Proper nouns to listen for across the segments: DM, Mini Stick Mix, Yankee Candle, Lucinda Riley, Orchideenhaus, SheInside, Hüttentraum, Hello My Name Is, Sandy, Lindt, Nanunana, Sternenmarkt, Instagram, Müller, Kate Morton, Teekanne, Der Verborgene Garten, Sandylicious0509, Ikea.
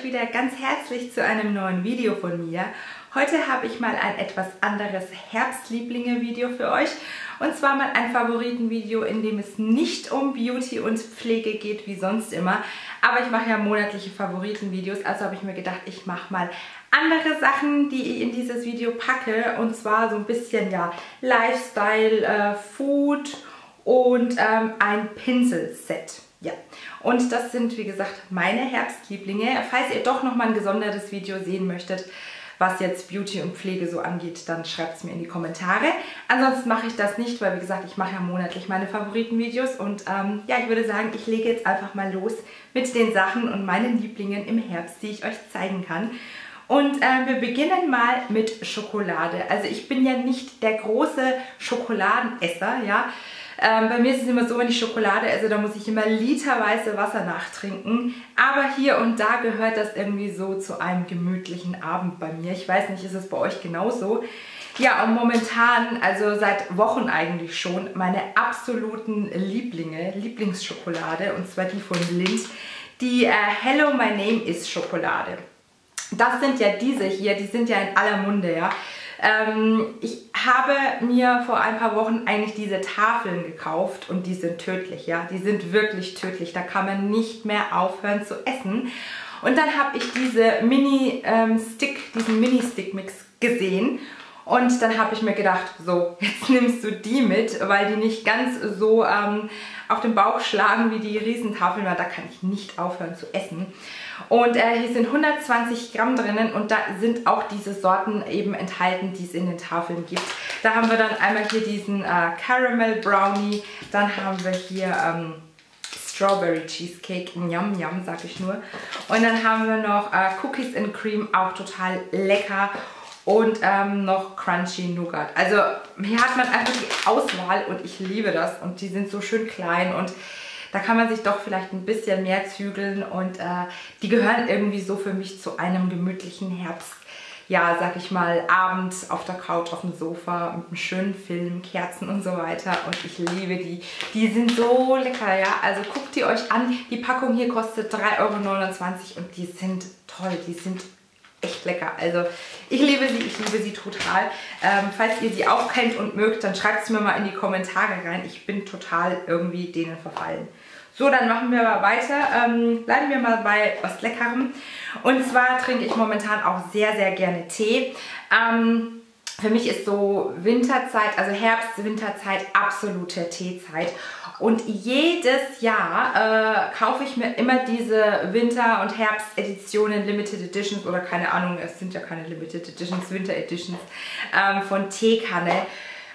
euch wieder ganz herzlich zu einem neuen Video von mir. Heute habe ich mal ein etwas anderes Herbstlieblinge-Video für euch. Und zwar mal ein Favoritenvideo, in dem es nicht um Beauty und Pflege geht, wie sonst immer. Aber ich mache ja monatliche Favoritenvideos, also habe ich mir gedacht, ich mache mal andere Sachen, die ich in dieses Video packe. Und zwar so ein bisschen, ja, Lifestyle, Food und ein Pinselset. Ja, und das sind, wie gesagt, meine Herbstlieblinge. Falls ihr doch nochmal ein gesondertes Video sehen möchtet, was jetzt Beauty und Pflege so angeht, dann schreibt es mir in die Kommentare. Ansonsten mache ich das nicht, weil, wie gesagt, ich mache ja monatlich meine Favoritenvideos. Und ja, ich würde sagen, ich lege jetzt einfach mal los mit den Sachen und meinen Lieblingen im Herbst, die ich euch zeigen kann. Und wir beginnen mal mit Schokolade. Also ich bin ja nicht der große Schokoladenesser, ja. Bei mir ist es immer so, wenn ich Schokolade esse, da muss ich immer literweise Wasser nachtrinken. Aber hier und da gehört das irgendwie so zu einem gemütlichen Abend bei mir. Ich weiß nicht, ist es bei euch genauso? Ja, und momentan, also seit Wochen eigentlich schon, meine absoluten Lieblingsschokolade, und zwar die von Lindt, die Hello My Name Is Schokolade. Das sind ja diese hier, die sind ja in aller Munde, ja. Ich habe mir vor ein paar Wochen eigentlich diese Tafeln gekauft und die sind tödlich, ja. Die sind wirklich tödlich, da kann man nicht mehr aufhören zu essen. Und dann habe ich diese diesen Mini-Stick-Mix gesehen und dann habe ich mir gedacht, so, jetzt nimmst du die mit, weil die nicht ganz so auf den Bauch schlagen wie die Riesentafeln, weil da kann ich nicht aufhören zu essen. Und hier sind 120 Gramm drinnen und da sind auch diese Sorten eben enthalten, die es in den Tafeln gibt. Da haben wir dann einmal hier diesen Caramel Brownie, dann haben wir hier Strawberry Cheesecake, yum yum, sag ich nur. Und dann haben wir noch Cookies and Cream, auch total lecker. Und noch Crunchy Nougat. Also hier hat man einfach die Auswahl und ich liebe das. Und die sind so schön klein und da kann man sich doch vielleicht ein bisschen mehr zügeln. Und die gehören irgendwie so für mich zu einem gemütlichen Herbst. Ja, sag ich mal, abends auf der Couch, auf dem Sofa mit einem schönen Film, Kerzen und so weiter. Und ich liebe die. Die sind so lecker, ja. Also guckt die euch an. Die Packung hier kostet 3,29 € und die sind toll. Die sind echt lecker. Also ich liebe sie total. Falls ihr sie auch kennt und mögt, dann schreibt es mir mal in die Kommentare rein. Ich bin total irgendwie denen verfallen. So, dann machen wir mal weiter. Bleiben wir mal bei was Leckerem. Und zwar trinke ich momentan auch sehr, sehr gerne Tee. Für mich ist so Winterzeit, also Herbst, Winterzeit, absolute Teezeit. Und jedes Jahr kaufe ich mir immer diese Winter- und Herbsteditionen, Limited Editions oder keine Ahnung, es sind ja keine Limited Editions, Winter Editions von Teekanne.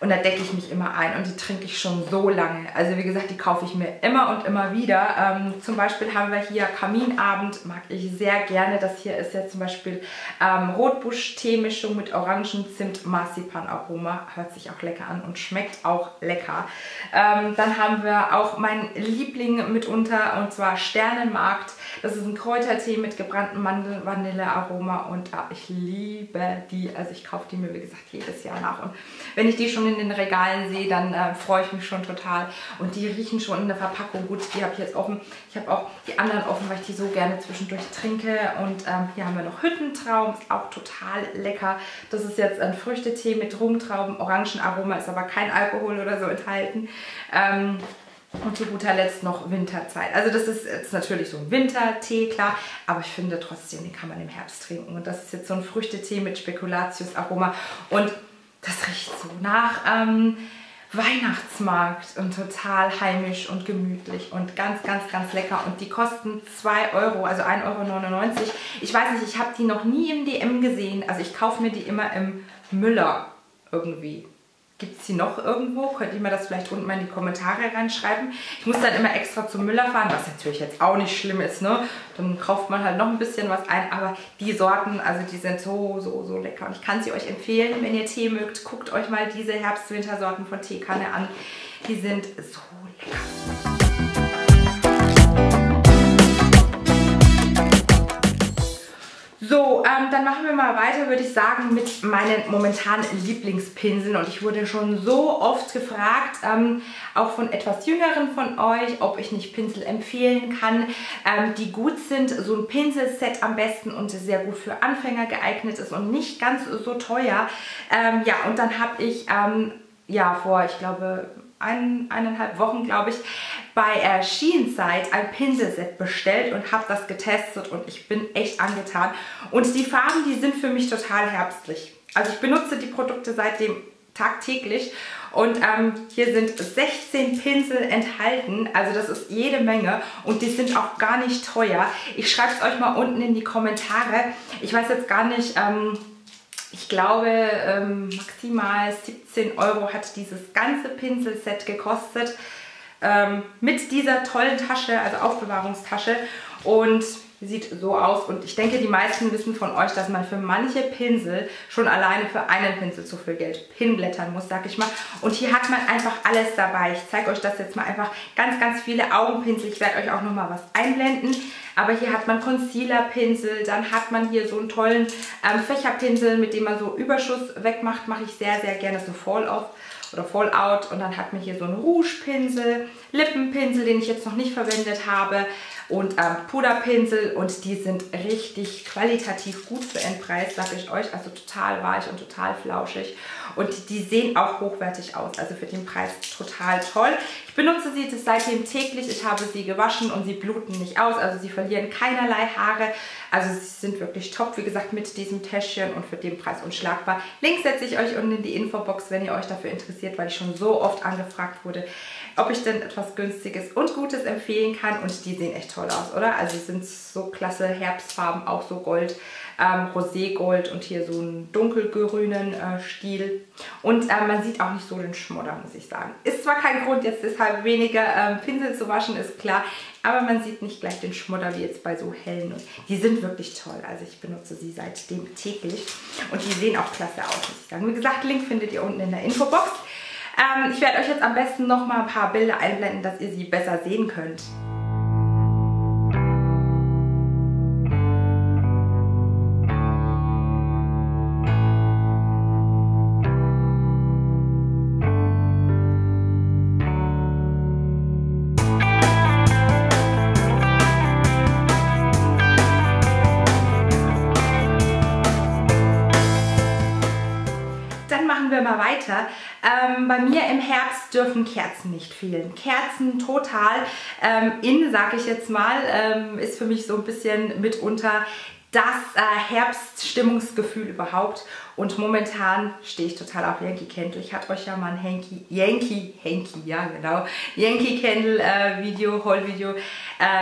Und da decke ich mich immer ein und die trinke ich schon so lange. Also wie gesagt, die kaufe ich mir immer und immer wieder. Zum Beispiel haben wir hier Kaminabend, mag ich sehr gerne. Das hier ist ja zum Beispiel Rotbusch-Teemischung mit Orangen-Zimt-Marzipan-Aroma. Hört sich auch lecker an und schmeckt auch lecker. Dann haben wir auch meinen Liebling mitunter, und zwar Sternenmarkt. Das ist ein Kräutertee mit gebranntem Mandeln, Vanillearoma und ich liebe die. Also ich kaufe die mir, wie gesagt, jedes Jahr nach. Und wenn ich die schon in den Regalen sehe, dann freue ich mich schon total. Und die riechen schon in der Verpackung gut. Die habe ich jetzt offen. Ich habe auch die anderen offen, weil ich die so gerne zwischendurch trinke. Und hier haben wir noch Hüttentraum. Ist auch total lecker. Das ist jetzt ein Früchtetee mit Rumtrauben, Orangenaroma. Ist aber kein Alkohol oder so enthalten. Und zu guter Letzt noch Winterzeit. Also das ist jetzt natürlich so ein Wintertee, klar, aber ich finde trotzdem, den kann man im Herbst trinken. Und das ist jetzt so ein Früchtetee mit Spekulatius-Aroma. Und das riecht so nach Weihnachtsmarkt und total heimisch und gemütlich und ganz, ganz, ganz lecker. Und die kosten 2 €, also 1,99 €. Ich weiß nicht, ich habe die noch nie im DM gesehen. Also ich kaufe mir die immer im Müller irgendwie. Gibt es die noch irgendwo? Könnt ihr mir das vielleicht unten mal in die Kommentare reinschreiben? Ich muss dann immer extra zum Müller fahren, was natürlich jetzt auch nicht schlimm ist, ne? Dann kauft man halt noch ein bisschen was ein, aber die Sorten, also die sind so, so, so lecker. Und ich kann sie euch empfehlen, wenn ihr Tee mögt, guckt euch mal diese Herbst-Wintersorten von Teekanne an. Die sind so lecker. So, dann machen wir mal weiter, würde ich sagen, mit meinen momentanen Lieblingspinseln. Und ich wurde schon so oft gefragt, auch von etwas Jüngeren von euch, ob ich nicht Pinsel empfehlen kann, die gut sind. So ein Pinselset am besten und sehr gut für Anfänger geeignet ist und nicht ganz so teuer. Ja, und dann habe ich vor, ich glaube, eineinhalb Wochen, glaube ich, bei SheInside ein Pinselset bestellt und habe das getestet und ich bin echt angetan. Und die Farben, die sind für mich total herbstlich. Also ich benutze die Produkte seitdem tagtäglich und hier sind 16 Pinsel enthalten, also das ist jede Menge und die sind auch gar nicht teuer. Ich schreibe es euch mal unten in die Kommentare. Ich weiß jetzt gar nicht, ich glaube, maximal 17 € hat dieses ganze Pinselset gekostet. Mit dieser tollen Tasche, also Aufbewahrungstasche. Und sieht so aus. Und ich denke, die meisten wissen von euch, dass man für manche Pinsel schon alleine für einen Pinsel zu viel Geld hinblättern muss, sag ich mal. Und hier hat man einfach alles dabei. Ich zeige euch das jetzt mal einfach. Ganz, ganz viele Augenpinsel. Ich werde euch auch nochmal was einblenden. Aber hier hat man Concealerpinsel. Dann hat man hier so einen tollen Fächerpinsel, mit dem man so Überschuss wegmacht. Mache ich sehr, sehr gerne so Fall-Off oder Fallout. Und dann hat man hier so einen Rouge-Pinsel, Lippenpinsel, den ich jetzt noch nicht verwendet habe, und Puderpinsel, und die sind richtig qualitativ gut für den Preis, sage ich euch, also total weich und total flauschig und die sehen auch hochwertig aus, also für den Preis total toll. Ich benutze sie seitdem täglich, ich habe sie gewaschen und sie bluten nicht aus, also sie verlieren keinerlei Haare, also sie sind wirklich top, wie gesagt, mit diesem Täschchen und für den Preis unschlagbar. Links setze ich euch unten in die Infobox, wenn ihr euch dafür interessiert, weil ich schon so oft angefragt wurde, ob ich denn etwas Günstiges und Gutes empfehlen kann, und die sehen echt toll aus, oder? Also sind so klasse Herbstfarben, auch so Gold, Roségold und hier so einen dunkelgrünen Stiel. Und man sieht auch nicht so den Schmodder, muss ich sagen. Ist zwar kein Grund, jetzt deshalb weniger Pinsel zu waschen, ist klar, aber man sieht nicht gleich den Schmodder wie jetzt bei so hellen. Und die sind wirklich toll, also ich benutze sie seitdem täglich und die sehen auch klasse aus, muss ich sagen. Wie gesagt, Link findet ihr unten in der Infobox. Ich werde euch jetzt am besten noch mal ein paar Bilder einblenden, dass ihr sie besser sehen könnt. Weiter. Bei mir im Herbst dürfen Kerzen nicht fehlen. Kerzen total in, sage ich jetzt mal, ist für mich so ein bisschen mitunter das Herbststimmungsgefühl überhaupt. Und momentan stehe ich total auf Yankee Candle. Ich hatte euch ja mal ein Yankee Candle Haul-Video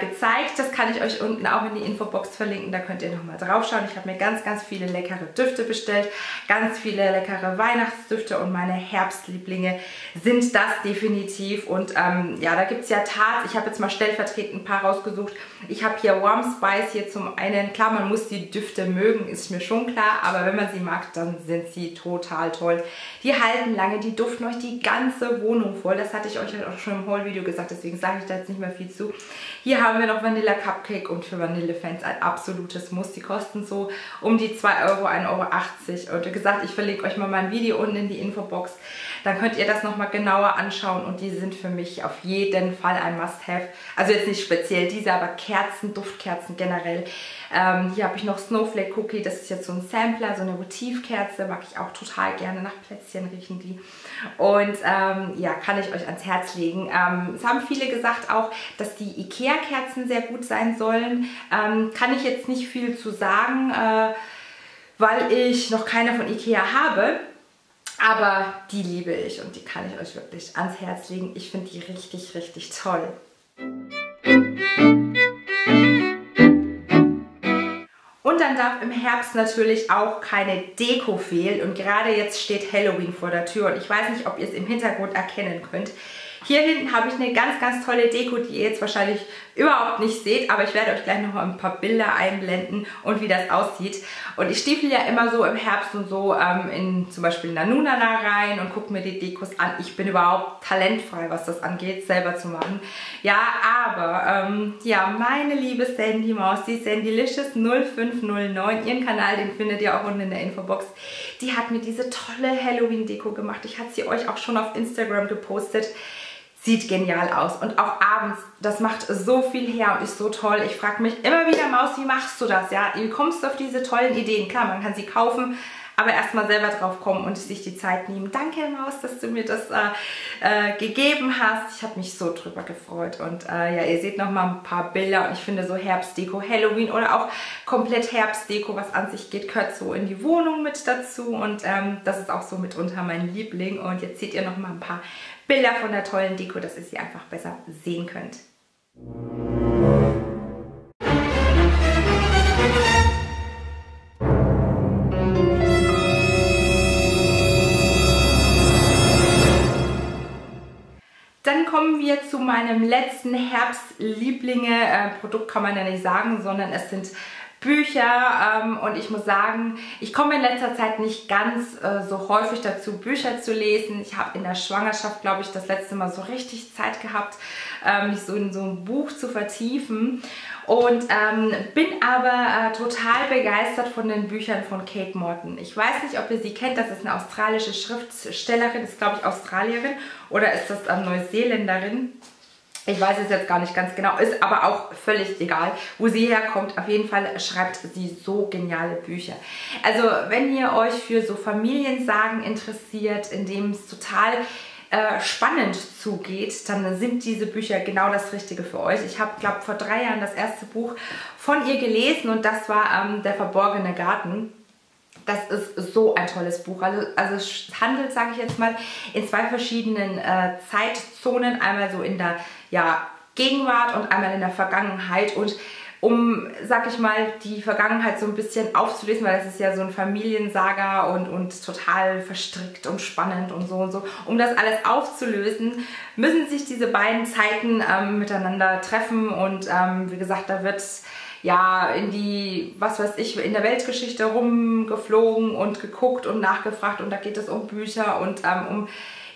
gezeigt. Das kann ich euch unten auch in die Infobox verlinken. Da könnt ihr nochmal drauf schauen. Ich habe mir ganz, ganz viele leckere Düfte bestellt. Ganz viele leckere Weihnachtsdüfte und meine Herbstlieblinge sind das definitiv. Und ja, da gibt es ja ich habe jetzt mal stellvertretend ein paar rausgesucht. Ich habe hier Warm Spice hier zum einen. Klar, man muss die Düfte mögen, ist mir schon klar. Aber wenn man sie mag, dann sind sie total toll. Die halten lange, die duften euch die ganze Wohnung voll. Das hatte ich euch halt auch schon im Haul-Video gesagt, deswegen sage ich da jetzt nicht mehr viel zu. Hier haben wir noch Vanilla Cupcake und für Vanille-Fans ein absolutes Muss. Die kosten so um die 2 €, 1,80 €. Und wie gesagt, ich verlinke euch mal mein Video unten in die Infobox. Dann könnt ihr das nochmal genauer anschauen und die sind für mich auf jeden Fall ein Must-Have. Also jetzt nicht speziell diese, aber Kerzen, Duftkerzen generell. Hier habe ich noch Snowflake Cookie, das ist jetzt so ein Sampler, so eine Motivkerze, mag ich auch total gerne, nach Plätzchen riechen die. Und ja, kann ich euch ans Herz legen. Es haben viele gesagt auch, dass die Ikea-Kerzen sehr gut sein sollen. Kann ich jetzt nicht viel zu sagen, weil ich noch keine von Ikea habe. Aber die liebe ich und die kann ich euch wirklich ans Herz legen. Ich finde die richtig, richtig toll. Und dann darf im Herbst natürlich auch keine Deko fehlen. Und gerade jetzt steht Halloween vor der Tür und ich weiß nicht, ob ihr es im Hintergrund erkennen könnt. Hier hinten habe ich eine ganz, ganz tolle Deko, die ihr jetzt wahrscheinlich überhaupt nicht seht, aber ich werde euch gleich noch ein paar Bilder einblenden und wie das aussieht. Und ich stiefel ja immer so im Herbst und so in zum Beispiel Nanunana rein und gucke mir die Dekos an. Ich bin überhaupt talentfrei, was das angeht, selber zu machen. Ja, aber ja, meine liebe Sandy Maus, die Sandylicious0509, ihren Kanal, den findet ihr auch unten in der Infobox, die hat mir diese tolle Halloween-Deko gemacht. Ich hatte sie euch auch schon auf Instagram gepostet. Sieht genial aus und auch abends, das macht so viel her und ist so toll. Ich frage mich immer wieder, Maus, wie machst du das? Ja, wie kommst du auf diese tollen Ideen? Klar, man kann sie kaufen, aber erstmal selber drauf kommen und sich die Zeit nehmen. Danke, Maus, dass du mir das gegeben hast. Ich habe mich so drüber gefreut und ja, ihr seht nochmal ein paar Bilder und ich finde so Herbstdeko, Halloween oder auch komplett Herbstdeko, was an sich geht, gehört so in die Wohnung mit dazu und das ist auch so mitunter mein Liebling. Und jetzt seht ihr nochmal ein paar Bilder von der tollen Deko, dass ihr sie einfach besser sehen könnt. Dann kommen wir zu meinem letzten Herbstlieblinge. Produkt kann man ja nicht sagen, sondern es sind Bücher und ich muss sagen, ich komme in letzter Zeit nicht ganz so häufig dazu, Bücher zu lesen. Ich habe in der Schwangerschaft, glaube ich, das letzte Mal so richtig Zeit gehabt, mich so in so ein Buch zu vertiefen. Und bin aber total begeistert von den Büchern von Kate Morton. Ich weiß nicht, ob ihr sie kennt. Das ist eine australische Schriftstellerin, ist, glaube ich, Australierin oder ist das Neuseeländerin? Ich weiß es jetzt gar nicht ganz genau, ist aber auch völlig egal, wo sie herkommt. Auf jeden Fall schreibt sie so geniale Bücher. Also wenn ihr euch für so Familiensagen interessiert, in dem es total spannend zugeht, dann sind diese Bücher genau das Richtige für euch. Ich habe, glaube ich, vor 3 Jahren das erste Buch von ihr gelesen und das war Der Verborgene Garten. Das ist so ein tolles Buch. Also es handelt, sage ich jetzt mal, in 2 verschiedenen Zeitzonen. Einmal so in der Gegenwart und einmal in der Vergangenheit. Und um, sag ich mal, die Vergangenheit so ein bisschen aufzulösen, weil das ist ja so ein Familiensaga und total verstrickt und spannend und so, um das alles aufzulösen, müssen sich diese beiden Zeiten miteinander treffen und wie gesagt, da wird in die, was weiß ich, in der Weltgeschichte rumgeflogen und geguckt und nachgefragt und da geht es um Bücher und um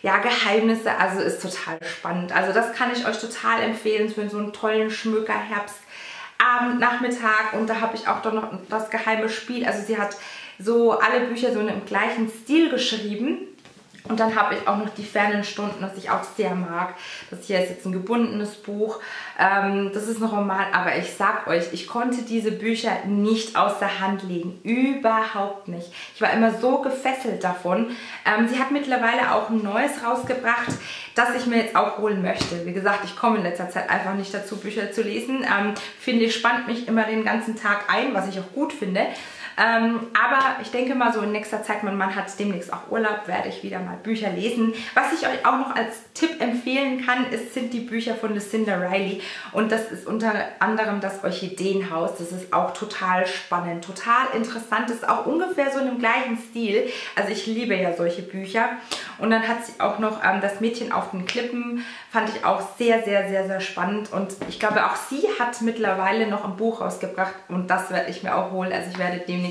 Geheimnisse, also ist total spannend. Also das kann ich euch total empfehlen für so einen tollen Schmöker-Herbstabend, Nachmittag und da habe ich auch doch noch das geheime Spiel. Also sie hat so alle Bücher so im gleichen Stil geschrieben. Und dann habe ich auch noch die fernen Stunden, was ich auch sehr mag. Das hier ist jetzt ein gebundenes Buch. Das ist ein Roman, aber ich sag euch, ich konnte diese Bücher nicht aus der Hand legen. Überhaupt nicht. Ich war immer so gefesselt davon. Sie hat mittlerweile auch ein neues rausgebracht, das ich mir jetzt auch holen möchte. Wie gesagt, ich komme in letzter Zeit einfach nicht dazu, Bücher zu lesen. Finde ich, spannt mich immer den ganzen Tag ein, was ich auch gut finde. Aber ich denke mal so in nächster Zeit, mein Mann hat demnächst auch Urlaub, werde ich wieder mal Bücher lesen. Was ich euch auch noch als Tipp empfehlen kann, sind die Bücher von Lucinda Riley. Und das ist unter anderem das Orchideenhaus. Das ist auch total spannend, total interessant. Das ist auch ungefähr so in dem gleichen Stil. Also ich liebe ja solche Bücher. Und dann hat sie auch noch das Mädchen auf den Klippen. Fand ich auch sehr, sehr, sehr, sehr spannend. Und ich glaube, auch sie hat mittlerweile noch ein Buch rausgebracht. Und das werde ich mir auch holen. Also ich werde dem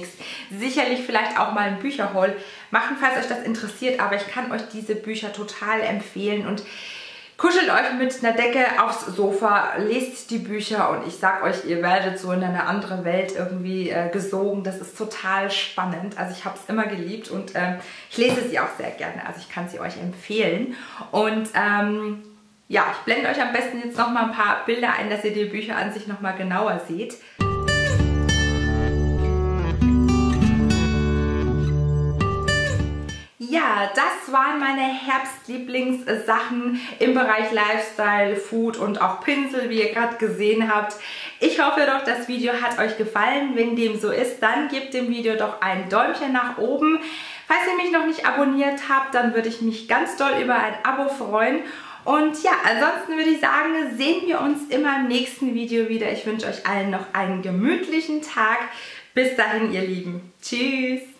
sicherlich vielleicht auch mal ein Bücherhaul machen, falls euch das interessiert, aber ich kann euch diese Bücher total empfehlen und kuschelt euch mit einer Decke aufs Sofa, lest die Bücher und ich sag euch, ihr werdet so in eine andere Welt irgendwie gesogen. Das ist total spannend. Also ich habe es immer geliebt und ich lese sie auch sehr gerne. Also ich kann sie euch empfehlen und ja, ich blende euch am besten jetzt noch mal ein paar Bilder ein, dass ihr die Bücher an sich noch mal genauer seht. Ja, das waren meine Herbstlieblingssachen im Bereich Lifestyle, Food und auch Pinsel, wie ihr gerade gesehen habt. Ich hoffe doch, das Video hat euch gefallen. Wenn dem so ist, dann gebt dem Video doch ein Däumchen nach oben. Falls ihr mich noch nicht abonniert habt, dann würde ich mich ganz doll über ein Abo freuen. Und ja, ansonsten würde ich sagen, sehen wir uns immer im nächsten Video wieder. Ich wünsche euch allen noch einen gemütlichen Tag. Bis dahin, ihr Lieben. Tschüss!